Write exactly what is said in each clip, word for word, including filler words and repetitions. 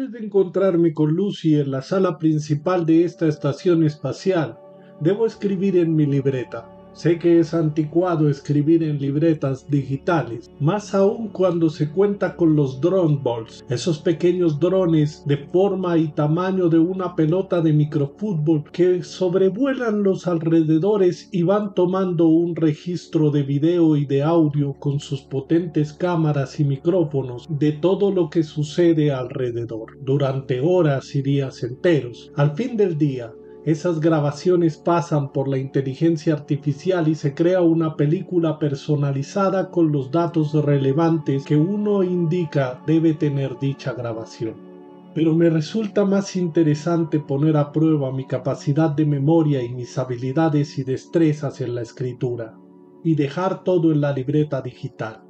Antes de encontrarme con Lucy en la sala principal de esta estación espacial, debo escribir en mi libreta. Sé que es anticuado escribir en libretas digitales, más aún cuando se cuenta con los dronbolts, esos pequeños drones de forma y tamaño de una pelota de microfútbol que sobrevuelan los alrededores y van tomando un registro de video y de audio con sus potentes cámaras y micrófonos de todo lo que sucede alrededor, durante horas y días enteros. Al fin del día, esas grabaciones pasan por la inteligencia artificial y se crea una película personalizada con los datos relevantes que uno indica debe tener dicha grabación. Pero me resulta más interesante poner a prueba mi capacidad de memoria y mis habilidades y destrezas en la escritura, y dejar todo en la libreta digital.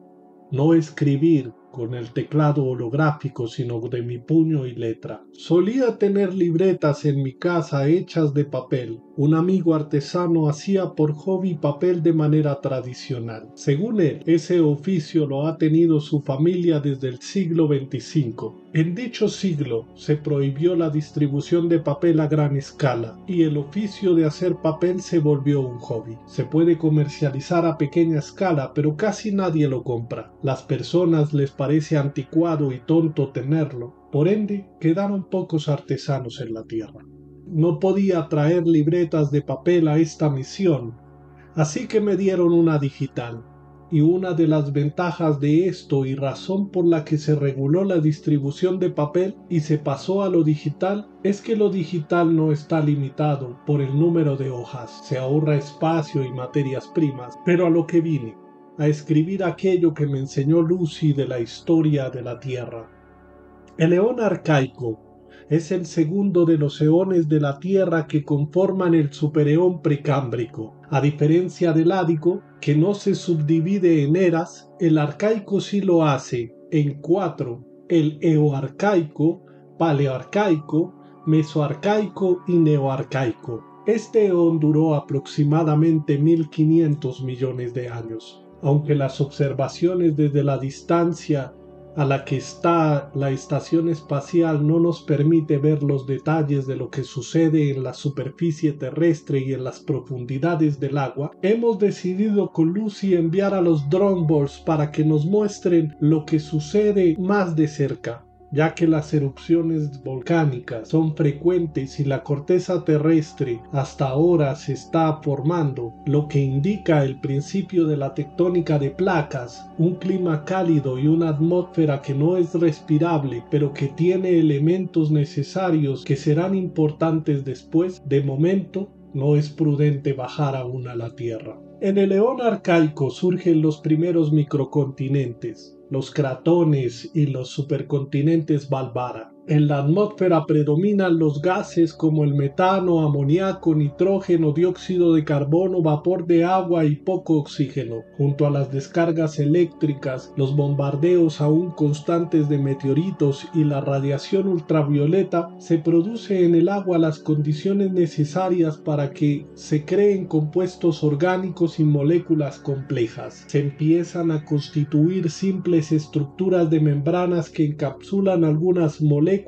No escribir con el teclado holográfico, sino de mi puño y letra. Solía tener libretas en mi casa hechas de papel. Un amigo artesano hacía por hobby papel de manera tradicional. Según él, ese oficio lo ha tenido su familia desde el siglo veinticinco. En dicho siglo se prohibió la distribución de papel a gran escala y el oficio de hacer papel se volvió un hobby. Se puede comercializar a pequeña escala, pero casi nadie lo compra. Las personas les parece anticuado y tonto tenerlo, por ende quedaron pocos artesanos en la tierra. No podía traer libretas de papel a esta misión, así que me dieron una digital, y una de las ventajas de esto y razón por la que se reguló la distribución de papel y se pasó a lo digital es que lo digital no está limitado por el número de hojas, se ahorra espacio y materias primas, pero a lo que vine, a escribir aquello que me enseñó Lucy de la historia de la Tierra. El eoarcaico es el segundo de los eones de la Tierra que conforman el supereón precámbrico. A diferencia del ádico, que no se subdivide en eras, el arcaico sí lo hace en cuatro: el eoarcaico, paleoarcaico, mesoarcaico y neoarcaico. Este eón duró aproximadamente mil quinientos millones de años. Aunque las observaciones desde la distancia a la que está la estación espacial no nos permite ver los detalles de lo que sucede en la superficie terrestre y en las profundidades del agua, hemos decidido con Lucy enviar a los dronbolts para que nos muestren lo que sucede más de cerca, ya que las erupciones volcánicas son frecuentes y la corteza terrestre hasta ahora se está formando, lo que indica el principio de la tectónica de placas, un clima cálido y una atmósfera que no es respirable, pero que tiene elementos necesarios que serán importantes después. De momento, no es prudente bajar aún a la Tierra. En el eoarcaico surgen los primeros microcontinentes, los cratones y los supercontinentes Balbara. En la atmósfera predominan los gases como el metano, amoníaco, nitrógeno, dióxido de carbono, vapor de agua y poco oxígeno. Junto a las descargas eléctricas, los bombardeos aún constantes de meteoritos y la radiación ultravioleta, se produce en el agua las condiciones necesarias para que se creen compuestos orgánicos y moléculas complejas. Se empiezan a constituir simples estructuras de membranas que encapsulan algunas moléculas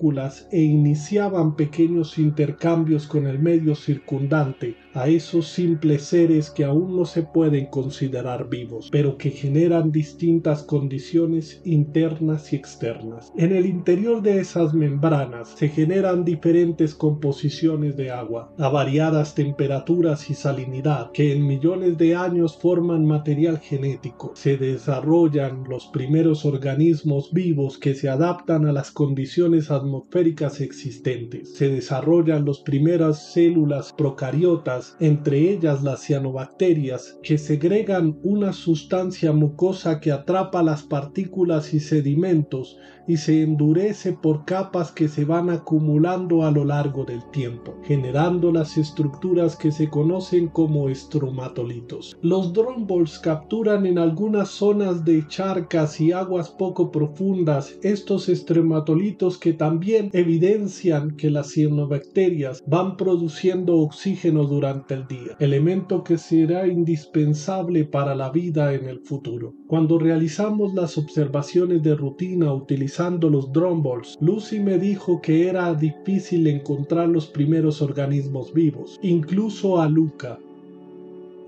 e iniciaban pequeños intercambios con el medio circundante, a esos simples seres que aún no se pueden considerar vivos, pero que generan distintas condiciones internas y externas. En el interior de esas membranas se generan diferentes composiciones de agua, a variadas temperaturas y salinidad, que en millones de años forman material genético. Se desarrollan los primeros organismos vivos que se adaptan a las condiciones atmosféricas existentes. Se desarrollan las primeras células procariotas, entre ellas las cianobacterias, que segregan una sustancia mucosa que atrapa las partículas y sedimentos y se endurece por capas que se van acumulando a lo largo del tiempo, generando las estructuras que se conocen como estromatolitos. Los dronbolts capturan en algunas zonas de charcas y aguas poco profundas estos estromatolitos que también evidencian que las cianobacterias van produciendo oxígeno durante el día, elemento que será indispensable para la vida en el futuro. Cuando realizamos las observaciones de rutina utilizando analizando los dronbolts, Lucy me dijo que era difícil encontrar los primeros organismos vivos, incluso a Luca.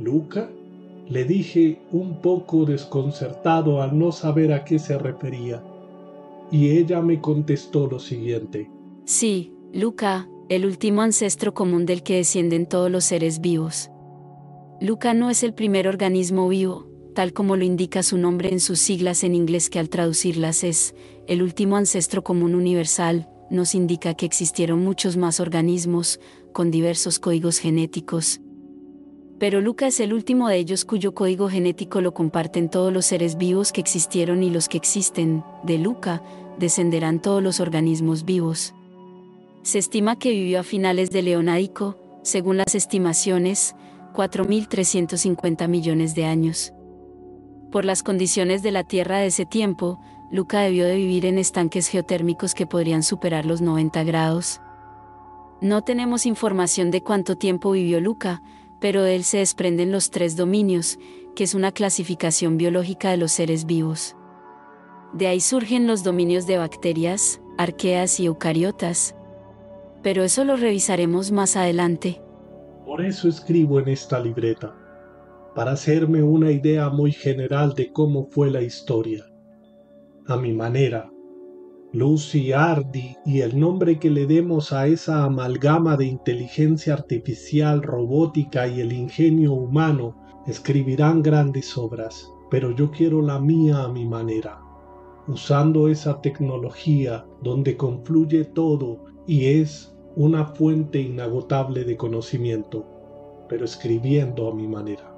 ¿Luca? Le dije, un poco desconcertado al no saber a qué se refería. Y ella me contestó lo siguiente. Sí, Luca, el último ancestro común del que descienden todos los seres vivos. Luca no es el primer organismo vivo, tal como lo indica su nombre en sus siglas en inglés, que al traducirlas es, el último ancestro común universal, nos indica que existieron muchos más organismos, con diversos códigos genéticos. Pero Luca es el último de ellos cuyo código genético lo comparten todos los seres vivos que existieron, y los que existen, de Luca, descenderán todos los organismos vivos. Se estima que vivió a finales del Eonádico, según las estimaciones, cuatro mil trescientos cincuenta millones de años. Por las condiciones de la Tierra de ese tiempo, Luca debió de vivir en estanques geotérmicos que podrían superar los noventa grados. No tenemos información de cuánto tiempo vivió Luca, pero de él se desprenden los tres dominios, que es una clasificación biológica de los seres vivos. De ahí surgen los dominios de bacterias, arqueas y eucariotas. Pero eso lo revisaremos más adelante. Por eso escribo en esta libreta, para hacerme una idea muy general de cómo fue la historia. A mi manera, Lucy Hardy y el nombre que le demos a esa amalgama de inteligencia artificial, robótica y el ingenio humano, escribirán grandes obras, pero yo quiero la mía a mi manera, usando esa tecnología donde confluye todo y es una fuente inagotable de conocimiento, pero escribiendo a mi manera.